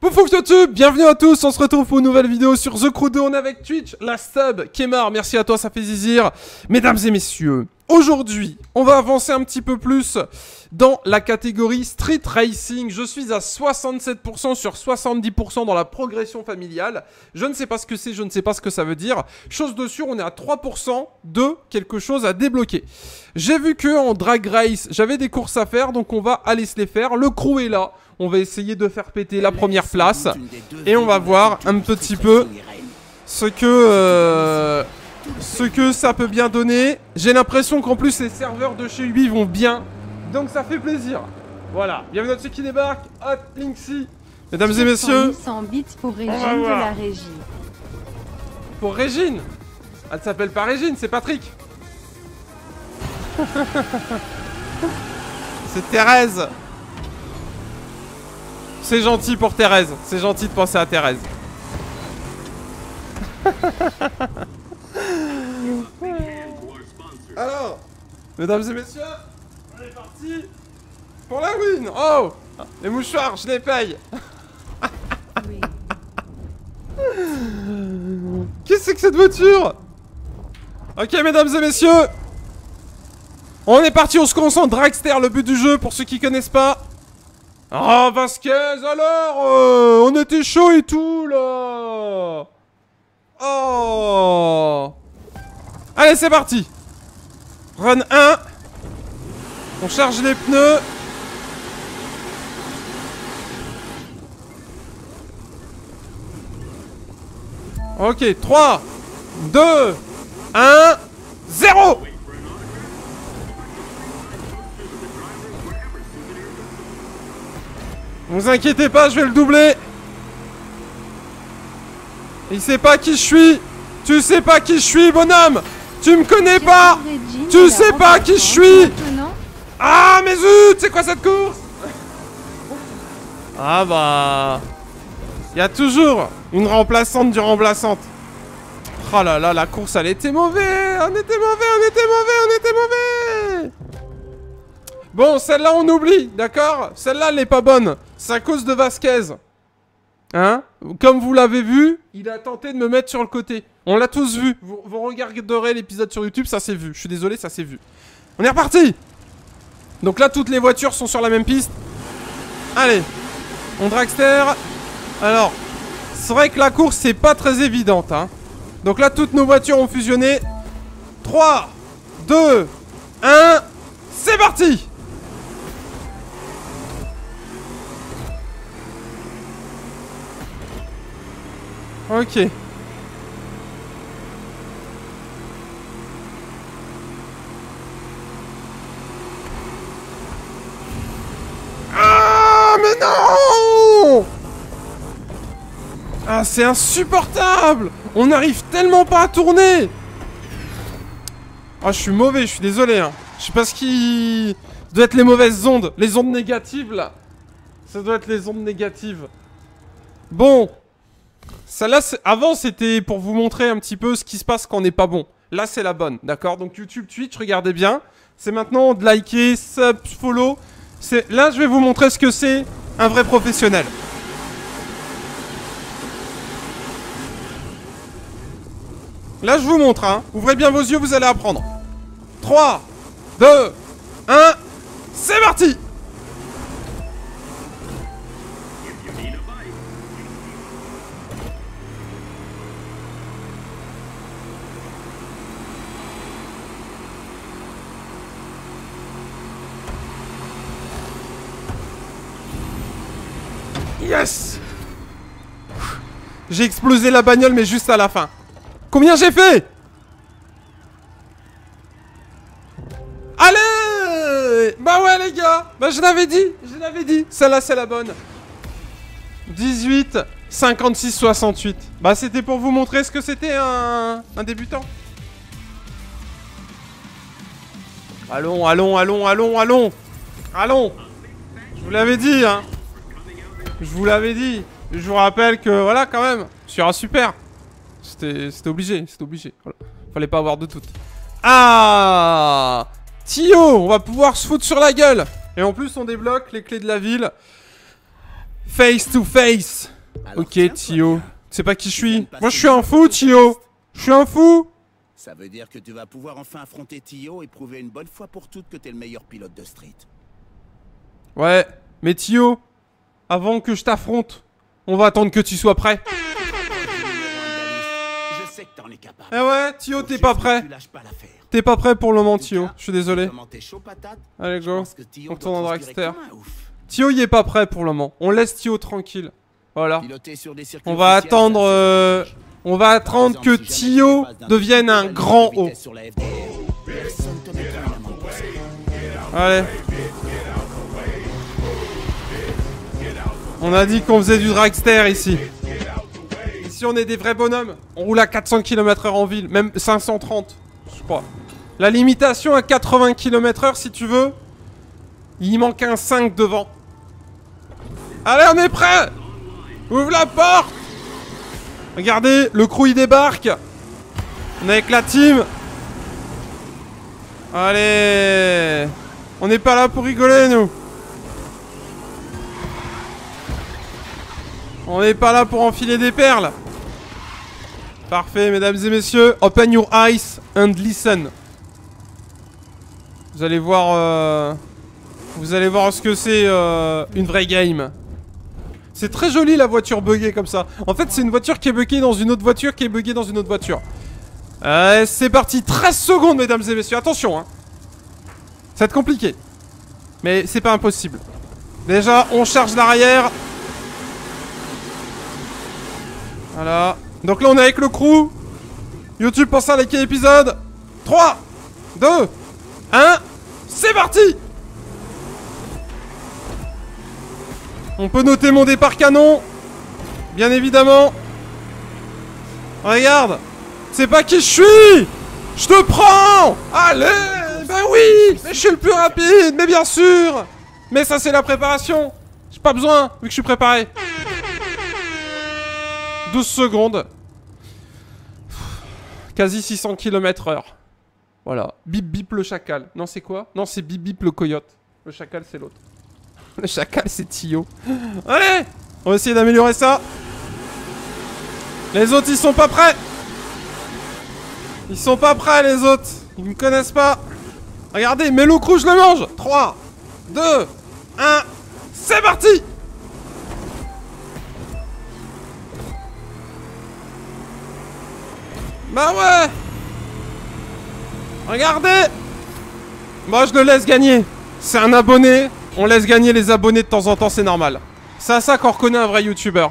Poufouf YouTube, bienvenue à tous, on se retrouve pour une nouvelle vidéo sur The Crew 2, on est avec Twitch, la sub, Kemar, merci à toi, ça fait zizir. Mesdames et messieurs, aujourd'hui, on va avancer un petit peu plus dans la catégorie Street Racing. Je suis à 67% sur 70% dans la progression familiale. Je ne sais pas ce que c'est, je ne sais pas ce que ça veut dire. Chose de sûre, on est à 3% de quelque chose à débloquer. J'ai vu qu'en Drag Race, j'avais des courses à faire, donc on va aller se les faire. Le crew est là, on va essayer de faire péter la première place. Et on va voir un petit peu ce que ça peut bien donner. J'ai l'impression qu'en plus les serveurs de chez lui vont bien, donc ça fait plaisir. Voilà, bienvenue à ceux qui débarquent. Hot Linksy, mesdames et messieurs, 100 bits pour Régine de la régie. Pour Régine? Elle s'appelle pas Régine, c'est Patrick. C'est Thérèse. C'est gentil pour Thérèse, c'est gentil de penser à Thérèse. Alors, mesdames et messieurs, on est parti pour la win. Oh, les mouchoirs, je les paye. Oui. Qu'est-ce que c'est que cette voiture? Ok, mesdames et messieurs, on est parti, on se concentre. Dragster, le but du jeu, pour ceux qui connaissent pas. Oh, Vasquez, alors, on était chaud et tout, là. Oh. Allez, c'est parti. Run 1. On charge les pneus. Ok, 3, 2, 1, 0. Vous inquiétez pas, je vais le doubler. Il sait pas qui je suis. Tu sais pas qui je suis, bonhomme. Tu me connais pas. Tu sais pas qui je suis. Ah mais zut, c'est quoi cette course? Ah bah... Il y a toujours une remplaçante du remplaçante. Oh là là, la course, elle était mauvaise. On était mauvais, on était mauvais, on était mauvais. Bon, celle-là, on oublie, d'accord? Celle-là, elle n'est pas bonne. C'est à cause de Vasquez. Hein? Comme vous l'avez vu, il a tenté de me mettre sur le côté. On l'a tous vu. Vous regarderez l'épisode sur YouTube, ça s'est vu. Je suis désolé, ça s'est vu. On est reparti. Donc là, toutes les voitures sont sur la même piste. Allez, on dragster. Alors, c'est vrai que la course, c'est pas très évidente, hein. Donc là, toutes nos voitures ont fusionné. 3, 2, 1, c'est parti. Ok. Ah, mais non! Ah, c'est insupportable! On n'arrive tellement pas à tourner! Ah, je suis mauvais, je suis désolé, hein. Je sais pas ce qui... Ça doit être les mauvaises ondes. Les ondes négatives, là. Ça doit être les ondes négatives. Bon. Celle-là, avant, c'était pour vous montrer un petit peu ce qui se passe quand on n'est pas bon. Là, c'est la bonne, d'accord? Donc YouTube, Twitch, regardez bien. C'est maintenant de liker, sub, follow. Là, je vais vous montrer ce que c'est un vrai professionnel. Là, je vous montre, hein. Ouvrez bien vos yeux, vous allez apprendre. 3, 2, 1, c'est parti! Yes! J'ai explosé la bagnole, mais juste à la fin. Combien j'ai fait? Allez! Bah ouais, les gars! Bah je l'avais dit! Je l'avais dit! Celle-là, c'est la bonne. 18, 56, 68. Bah c'était pour vous montrer ce que c'était un débutant. Allons, allons, allons, allons, allons! Allons! Je vous l'avais dit, hein! Je vous l'avais dit, je vous rappelle que voilà quand même, sur un super. C'était obligé, c'était obligé. Voilà. Fallait pas avoir de doute. Ah Tio, on va pouvoir se foutre sur la gueule. Et en plus on débloque les clés de la ville. Face to face. Alors, ok, Tio. Tu sais pas qui je suis? Moi, je suis un fou, Tio. Je suis un fou. Ça veut dire que tu vas pouvoir enfin affronter Tio et prouver une bonne fois pour toutes que t'es le meilleur pilote de street. Ouais, mais Tio, avant que je t'affronte, on va attendre que tu sois prêt. Je sais que t'en es capable. Eh ouais, Tio, t'es pas prêt. T'es pas prêt pour le moment, Tio. Je suis désolé. Allez, go. On tourne en dragster. Tio, il est pas prêt pour le moment. On laisse Tio tranquille. Voilà. On va attendre. On va attendre que Tio devienne un grand haut. Allez. On a dit qu'on faisait du dragster ici. Ici on est des vrais bonhommes. On roule à 400 km/h en ville. Même 530, je crois. La limitation à 80 km/h, si tu veux. Il manque un 5 devant. Allez, on est prêt. Ouvre la porte. Regardez, le crew il débarque. On est avec la team. Allez. On n'est pas là pour rigoler, nous. On n'est pas là pour enfiler des perles. Parfait, mesdames et messieurs. Open your eyes and listen. Vous allez voir... vous allez voir ce que c'est une vraie game. C'est très joli la voiture buggée comme ça. En fait c'est une voiture qui est buggée dans une autre voiture qui est buggée dans une autre voiture. C'est parti, 13 secondes mesdames et messieurs, attention hein. Ça va être compliqué. Mais c'est pas impossible. Déjà on charge l'arrière. Voilà. Donc là on est avec le crew. YouTube pense à liker l'épisode. 3, 2, 1, c'est parti. On peut noter mon départ canon, bien évidemment. Regarde, c'est pas qui je suis. Je te prends. Allez, ben oui, mais je suis le plus rapide, mais bien sûr. Mais ça c'est la préparation. J'ai pas besoin, vu que je suis préparé. 12 secondes. Quasi 600 km/h. Voilà, bip bip le chacal. Non c'est quoi? Non c'est bip bip le coyote. Le chacal c'est l'autre. Le chacal c'est Tio. Allez, on va essayer d'améliorer ça. Les autres ils sont pas prêts. Ils sont pas prêts les autres. Ils me connaissent pas. Regardez, mais le crew je le mange. 3, 2, 1, c'est parti. Bah ouais. Regardez. Moi je le laisse gagner. C'est un abonné. On laisse gagner les abonnés de temps en temps, c'est normal. C'est à ça qu'on reconnaît un vrai youtubeur.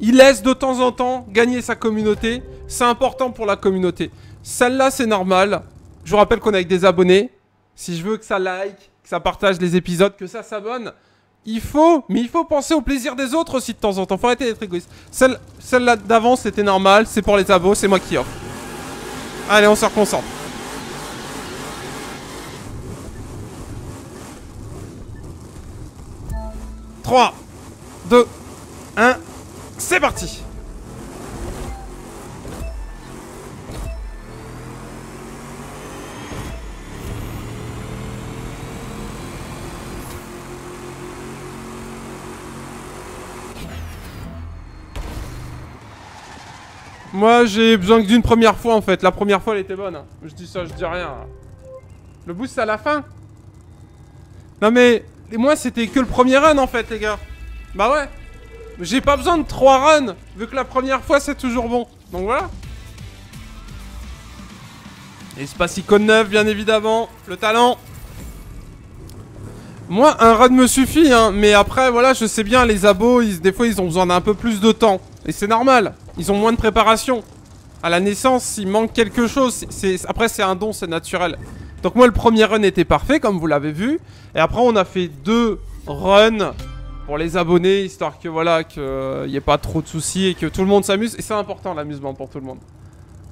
Il laisse de temps en temps gagner sa communauté. C'est important pour la communauté. Celle-là, c'est normal. Je vous rappelle qu'on est avec des abonnés. Si je veux que ça like, que ça partage les épisodes, que ça s'abonne, il faut penser au plaisir des autres aussi de temps en temps. Faut arrêter d'être égoïste. Celle-là d'avant, c'était normal. C'est pour les abos, c'est moi qui offre. Allez, on se reconcentre. « 3, 2, 1, c'est parti !» Moi, j'ai besoin que d'une première fois, en fait. La première fois, elle était bonne. Je dis ça, je dis rien. Le boost, c'est à la fin. Non, mais... Et moi c'était que le premier run en fait les gars. Bah ouais. J'ai pas besoin de 3 runs. Vu que la première fois c'est toujours bon. Donc voilà. Espace icône 9 bien évidemment. Le talent. Moi un run me suffit hein. Mais après voilà je sais bien les abos ils, des fois ils ont besoin d'un peu plus de temps. Et c'est normal. Ils ont moins de préparation. À la naissance il manque quelque chose. Après c'est un don, c'est naturel. Donc moi le premier run était parfait comme vous l'avez vu. Et après on a fait 2 runs pour les abonnés. Histoire que voilà, qu'il n'y ait pas trop de soucis et que tout le monde s'amuse. Et c'est important l'amusement pour tout le monde.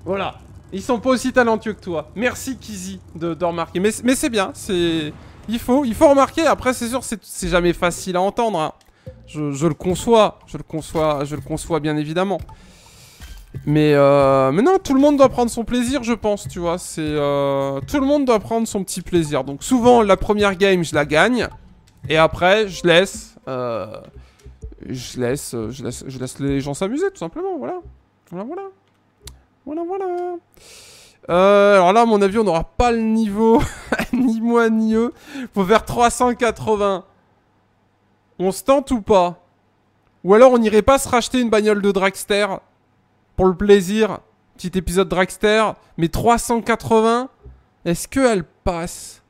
Voilà. Ils sont pas aussi talentueux que toi. Merci Kizi de remarquer. Mais c'est bien, c'est... Il faut remarquer. Après c'est sûr c'est jamais facile à entendre hein. Je le conçois. Je le conçois bien évidemment. Mais non, tout le monde doit prendre son plaisir, je pense, tu vois. C'est tout le monde doit prendre son petit plaisir. Donc souvent, la première game, je la gagne. Et après, je laisse je laisse les gens s'amuser, tout simplement, voilà. Voilà. Alors là, à mon avis, on n'aura pas le niveau, ni moi, ni eux. Faut faire 380. On se tente ou pas? Ou alors, on n'irait pas se racheter une bagnole de dragster? Pour le plaisir, petit épisode dragster. Mais 380, est-ce qu'elle passe?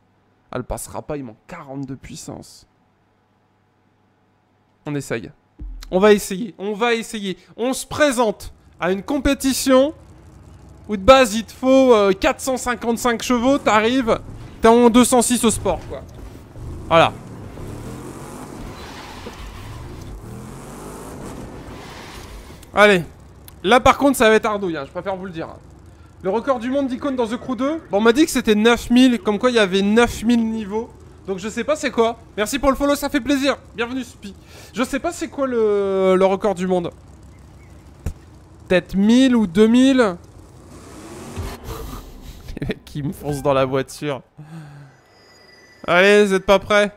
Elle passera pas, il manque 40 de puissance. On essaye. On va essayer. On se présente à une compétition où de base il te faut 455 chevaux, t'arrives, t'es en 206 au sport, quoi. Voilà. Allez. Là par contre ça va être ardouille, hein, je préfère vous le dire. Le record du monde d'icônes dans The Crew 2, bon, on m'a dit que c'était 9000, comme quoi il y avait 9000 niveaux. Donc je sais pas c'est quoi. Merci pour le follow, ça fait plaisir. Bienvenue Spi. Je sais pas c'est quoi le record du monde. Peut-être 1000 ou 2000. Les mecs qui me foncent dans la voiture. Allez, vous êtes pas prêts?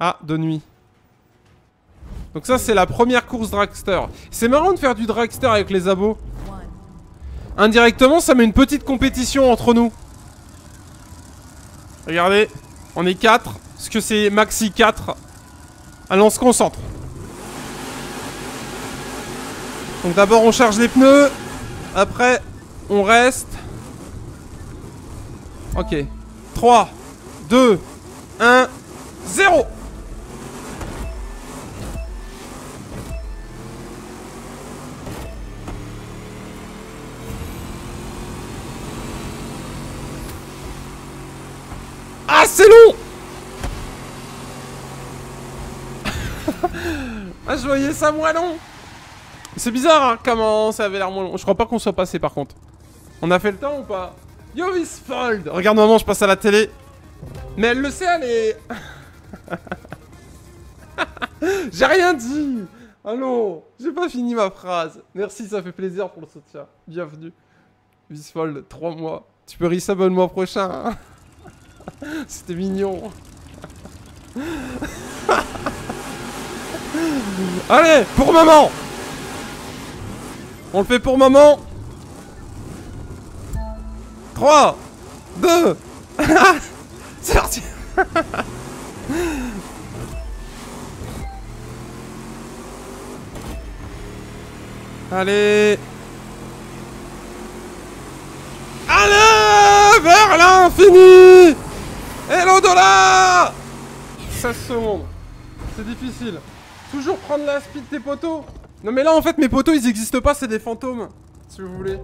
Ah, de nuit. Donc ça c'est la première course dragster. C'est marrant de faire du dragster avec les abos. Indirectement ça met une petite compétition entre nous. Regardez. On est 4, parce que c'est maxi 4. Allez, on se concentre. Donc d'abord on charge les pneus. Après on reste. Ok. 3, 2, 1, 0. Ah, c'est long. Ah, je voyais ça moins long. C'est bizarre, hein, comment ça avait l'air moins long. Je crois pas qu'on soit passé, par contre. On a fait le temps ou pas? Yo, Visfold. Regarde, maman, je passe à la télé. Mais elle le sait, elle est... J'ai rien dit. Allô, j'ai pas fini ma phrase. Merci, ça fait plaisir pour le soutien. Bienvenue. Visfold, 3 mois. Tu peux resub le mois prochain, hein. C'était mignon. Allez, pour maman. On le fait pour maman. 3, 2, c'est parti. Allez. Allez, vers l'infini. Hello dollar. 16 secondes. C'est difficile. Toujours prendre la speed tes poteaux. Non mais là en fait mes poteaux ils existent pas, c'est des fantômes. Si vous voulez.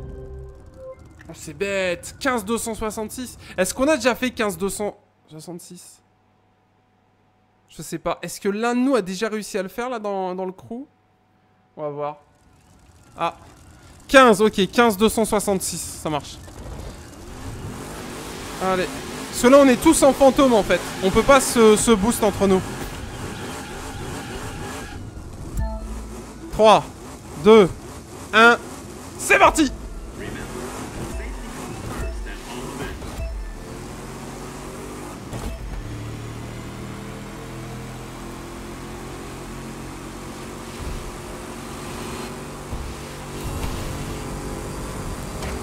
Oh, c'est bête. 15 266. Est-ce qu'on a déjà fait 15 266? Je sais pas. Est-ce que l'un de nous a déjà réussi à le faire là dans le crew? On va voir. Ah 15, ok, 15 266. Ça marche. Allez. Parce que là on est tous en fantôme en fait. On peut pas se boost entre nous. 3, 2, 1, c'est parti.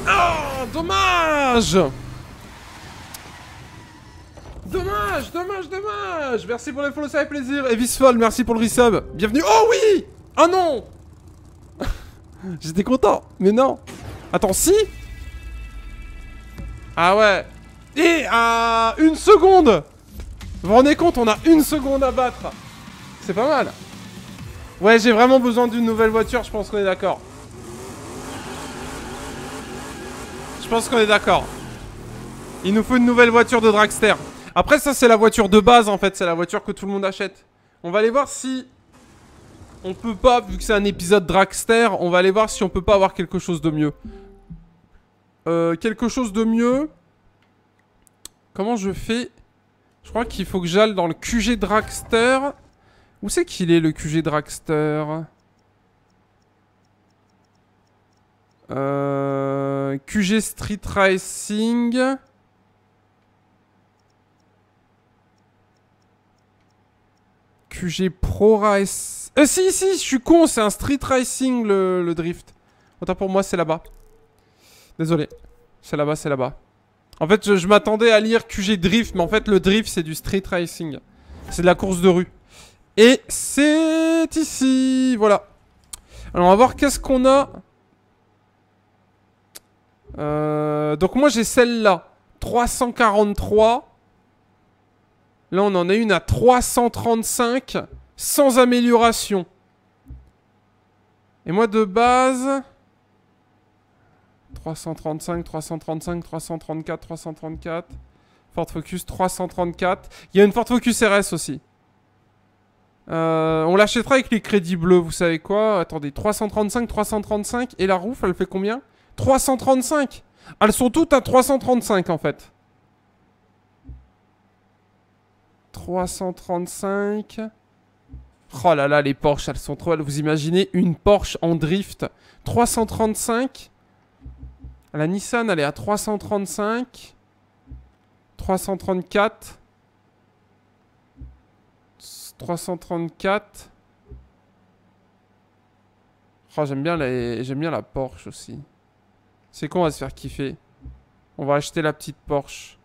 Oh, dommage. Dommage. Merci pour les follow, ça fait plaisir. Et Visfold, merci pour le resub. Bienvenue. Oh oui. Oh non. J'étais content, mais non. Attends, si. Ah ouais. Et à 1 seconde. Vous vous rendez compte, on a 1 seconde à battre. C'est pas mal. Ouais, j'ai vraiment besoin d'une nouvelle voiture, je pense qu'on est d'accord. Il nous faut une nouvelle voiture de dragster. Après ça c'est la voiture de base en fait, c'est la voiture que tout le monde achète. On va aller voir si on peut pas, vu que c'est un épisode dragster, on va aller voir si on peut pas avoir quelque chose de mieux. Quelque chose de mieux. Comment je fais? Je crois qu'il faut que j'aille dans le QG dragster. Où c'est qu'il est le QG dragster? QG Street Racing. QG Pro Race. Si, je suis con, c'est un street racing le drift. Autant pour moi, c'est là-bas. Désolé. C'est là-bas, c'est là-bas. En fait, je m'attendais à lire QG Drift, mais en fait, le drift, c'est du street racing. C'est de la course de rue. Et c'est ici. Voilà. Alors, on va voir qu'est-ce qu'on a. Donc, moi, j'ai celle-là. 343. Là, on en a une à 335. Sans amélioration. Et moi, de base... 335, 335, 334, 334. Ford Focus, 334. Il y a une Ford Focus RS aussi. On l'achètera avec les crédits bleus, vous savez quoi? Attendez, 335, 335. Et la RUF, elle fait combien? 335. Elles sont toutes à 335, en fait. 335. Oh là là, les Porsche, elles sont trop... Vous imaginez une Porsche en drift? 335. La Nissan, elle est à 335, 334, 334. Oh, j'aime bien la Porsche aussi. C'est quoi, on va se faire kiffer. On va acheter la petite Porsche.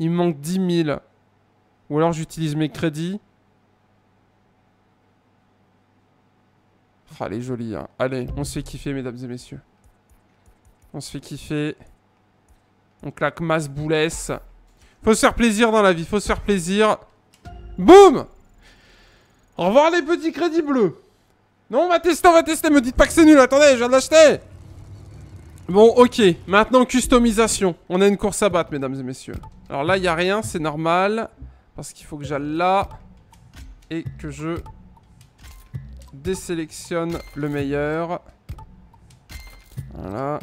Il me manque 10 000. Ou alors j'utilise mes crédits. Oh, elle est jolie, hein. Allez, on se fait kiffer, mesdames et messieurs. On se fait kiffer. On claque masse boulesse. Faut se faire plaisir dans la vie. Faut se faire plaisir. Boum! Au revoir les petits crédits bleus. Non, on va tester, on va tester. Me dites pas que c'est nul. Attendez, je viens de l'acheter. Bon, ok. Maintenant, customisation. On a une course à battre, mesdames et messieurs. Alors là, il n'y a rien. C'est normal. Parce qu'il faut que j'aille là. Et que je désélectionne le meilleur. Voilà.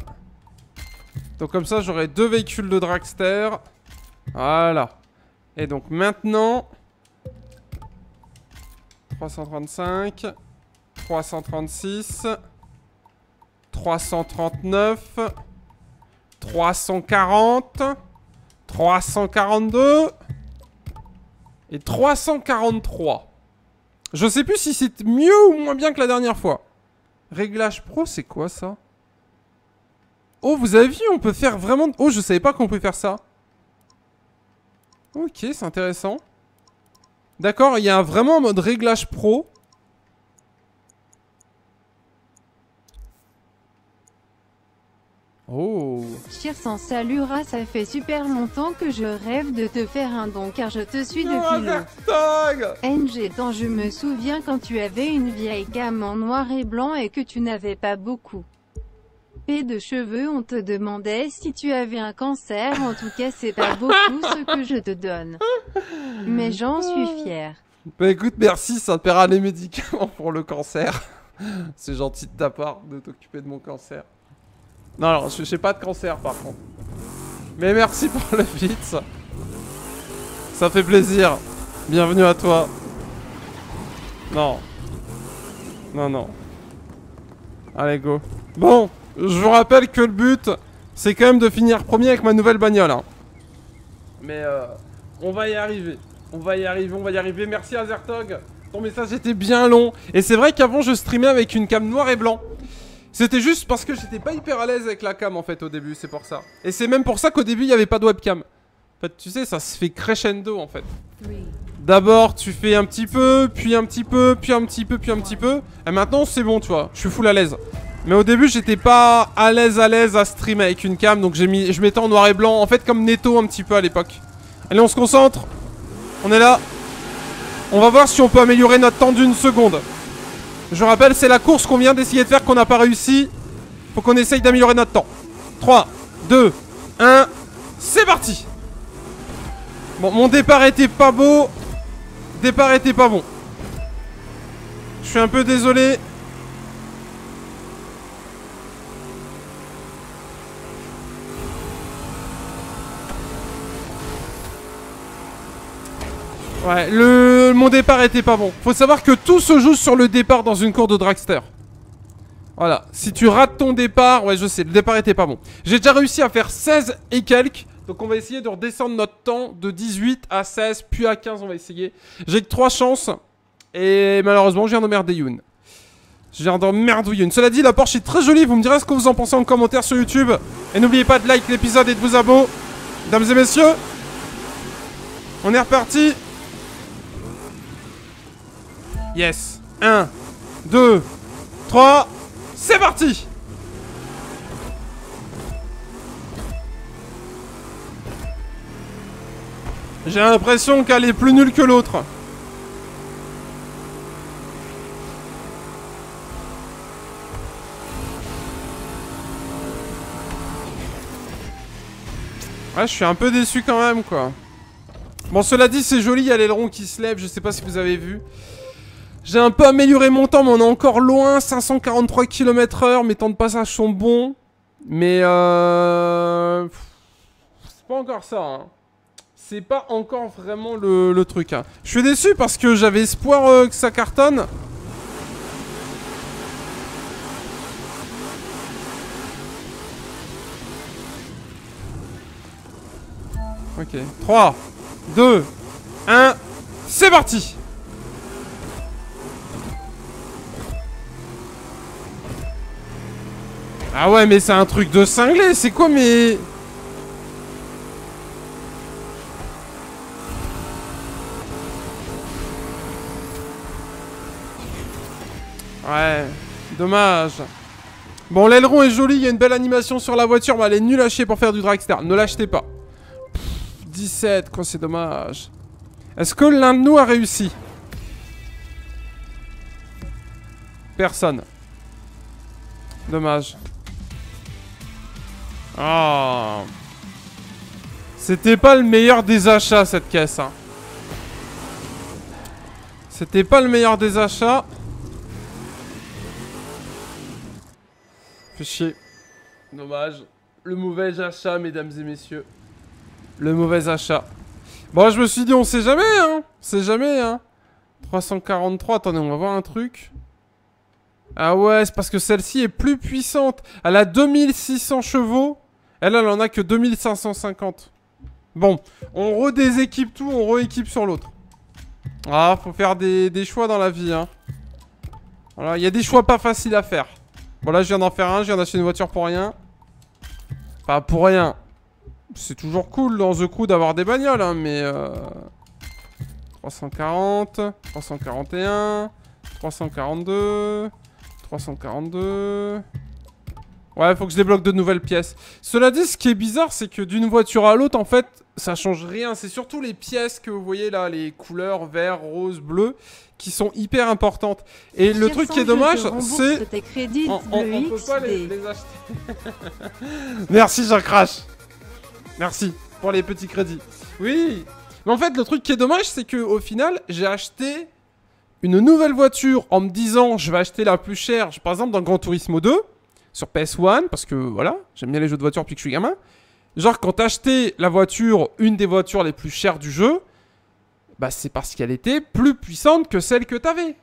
Donc comme ça, j'aurai deux véhicules de dragster. Voilà. Et donc maintenant... 335. 336. 339. 340. 342. Et 343. Je sais plus si c'est mieux ou moins bien que la dernière fois. Réglage pro, c'est quoi ça? Oh, vous avez vu, on peut faire vraiment... Oh, je savais pas qu'on pouvait faire ça. Ok, c'est intéressant. D'accord, il y a vraiment un mode réglage pro. Oh. Chir, sans salut, Ra, ça fait super longtemps que je rêve de te faire un don car je te suis depuis longtemps. NG, tant je me souviens quand tu avais une vieille gamme en noir et blanc et que tu n'avais pas beaucoup. De cheveux, on te demandait si tu avais un cancer, en tout cas c'est pas beaucoup ce que je te donne. Mais j'en suis fier. Bah écoute, merci, ça te paiera les médicaments pour le cancer. C'est gentil de ta part de t'occuper de mon cancer. Non, alors je sais pas de cancer par contre. Mais merci pour le beat. Ça fait plaisir. Bienvenue à toi. Non. Non, non. Allez, go. Bon. Je vous rappelle que le but, c'est quand même de finir premier avec ma nouvelle bagnole. Hein. Mais on va y arriver. On va y arriver, on va y arriver. Merci Azertog. Ton message était bien long. Et c'est vrai qu'avant, je streamais avec une cam noire et blanc. C'était juste parce que j'étais pas hyper à l'aise avec la cam, en fait, au début. C'est pour ça. Et c'est même pour ça qu'au début, il n'y avait pas de webcam. En fait, tu sais, ça se fait crescendo, en fait. D'abord, tu fais un petit peu, puis un petit peu, puis un petit peu, puis un petit peu. Et maintenant, c'est bon, tu vois. Je suis full à l'aise. Mais au début, j'étais pas à l'aise à stream avec une cam, donc je mettais en noir et blanc, en fait comme Netto un petit peu à l'époque. Allez, on se concentre. On est là. On va voir si on peut améliorer notre temps d'une seconde. Je rappelle, c'est la course qu'on vient d'essayer de faire qu'on n'a pas réussi. Faut qu'on essaye d'améliorer notre temps. 3, 2, 1, c'est parti. Bon, mon départ était pas beau. Départ était pas bon. Je suis un peu désolé. Ouais, mon départ était pas bon. Faut savoir que tout se joue sur le départ dans une course de dragster. Voilà, si tu rates ton départ... Ouais, je sais, le départ était pas bon. J'ai déjà réussi à faire 16 et quelques. Donc on va essayer de redescendre notre temps de 18 à 16, puis à 15, on va essayer. J'ai que 3 chances. Et malheureusement, je viens d'emmerder Youn. Cela dit, la Porsche est très jolie. Vous me direz ce que vous en pensez en commentaire sur YouTube. Et n'oubliez pas de like l'épisode et de vous abonner. Mesdames et messieurs, on est reparti. Yes. 1, 2, 3. C'est parti. J'ai l'impression qu'elle est plus nulle que l'autre. Ouais, je suis un peu déçu quand même, quoi. Bon, cela dit, c'est joli, il y a l'aileron qui se lève, je sais pas si vous avez vu. J'ai un peu amélioré mon temps, mais on est encore loin, 543 km/h, mes temps de passage sont bons. Mais c'est pas encore ça, hein. C'est pas encore vraiment le truc, hein. Je suis déçu parce que j'avais espoir que ça cartonne. Ok, 3, 2, 1, c'est parti. Ah ouais, mais c'est un truc de cinglé, c'est quoi mais... Ouais, dommage. Bon, l'aileron est joli, il y a une belle animation sur la voiture, mais elle est nulle à chier pour faire du dragster. Ne l'achetez pas. 17, quoi, c'est dommage. Est-ce que l'un de nous a réussi? Personne. Dommage. Oh. C'était pas le meilleur des achats, cette caisse, hein. C'était pas le meilleur des achats. Fais chier. Dommage. Le mauvais achat, mesdames et messieurs. Le mauvais achat. Bon, je me suis dit, on sait jamais, hein. C'est jamais, hein. 343, attendez, on va voir un truc. Ah ouais, c'est parce que celle-ci est plus puissante. Elle a 2600 chevaux. Elle, elle en a que 2550. Bon, on redéséquipe tout, on rééquipe sur l'autre. Ah, faut faire des choix dans la vie, hein. Voilà, il y a des choix pas faciles à faire. Bon, là, je viens d'en faire un, je viens d'acheter une voiture pour rien. Pas pour rien. C'est toujours cool dans The Crew d'avoir des bagnoles, hein, mais... 340, 341, 342, 342... Ouais, faut que je débloque de nouvelles pièces. Cela dit, ce qui est bizarre, c'est que d'une voiture à l'autre, en fait, ça change rien. C'est surtout les pièces que vous voyez là, les couleurs vert, rose, bleu, qui sont hyper importantes. Et le truc qui est dommage, c'est... On peut pas les acheter. Merci, j'en crache. Merci pour les petits crédits. Oui. Mais en fait, le truc qui est dommage, c'est qu'au final, j'ai acheté une nouvelle voiture en me disant je vais acheter la plus chère. Par exemple, dans Gran Turismo 2, sur PS1, parce que voilà, j'aime bien les jeux de voiture depuis que je suis gamin. Genre, quand t'achetais la voiture, une des voitures les plus chères du jeu, bah c'est parce qu'elle était plus puissante que celle que t'avais.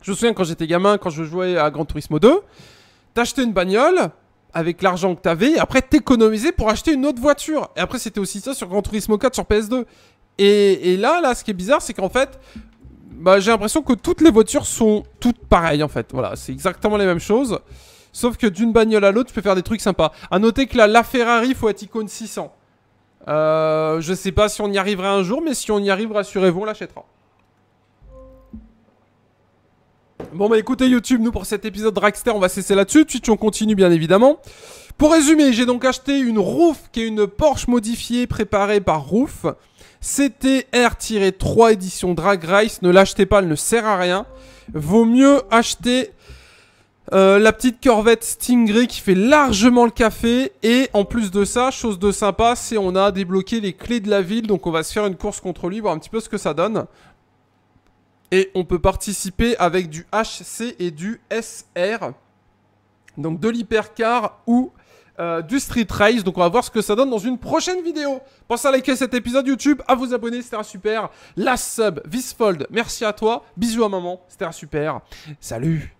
Je me souviens quand j'étais gamin, quand je jouais à Gran Turismo 2, t'achetais une bagnole... avec l'argent que t'avais, et après t'économiser pour acheter une autre voiture. Et après, c'était aussi ça sur Gran Turismo 4 sur PS2. Et là, ce qui est bizarre, c'est qu'en fait, bah, j'ai l'impression que toutes les voitures sont toutes pareilles, en fait. Voilà, c'est exactement les mêmes choses. Sauf que d'une bagnole à l'autre, tu peux faire des trucs sympas. À noter que là, la Ferrari, faut être icône 600. Je sais pas si on y arrivera un jour, mais si on y arrive, rassurez-vous, on l'achètera. Bon bah écoutez YouTube, nous pour cet épisode Dragster, on va cesser là-dessus, Twitch on continue bien évidemment. Pour résumer, j'ai donc acheté une RUF, qui est une Porsche modifiée préparée par RUF CTR3 édition Drag Race, ne l'achetez pas, elle ne sert à rien. Vaut mieux acheter la petite Corvette Stingray qui fait largement le café. Et en plus de ça, chose de sympa, c'est on a débloqué les clés de la ville, donc on va se faire une course contre lui, voir un petit peu ce que ça donne. Et on peut participer avec du HC et du SR, donc de l'hypercar ou du street race. Donc on va voir ce que ça donne dans une prochaine vidéo. Pensez à liker cet épisode YouTube, à vous abonner, c'était un super. La sub, Visfold, merci à toi. Bisous à maman, c'était un super. Salut.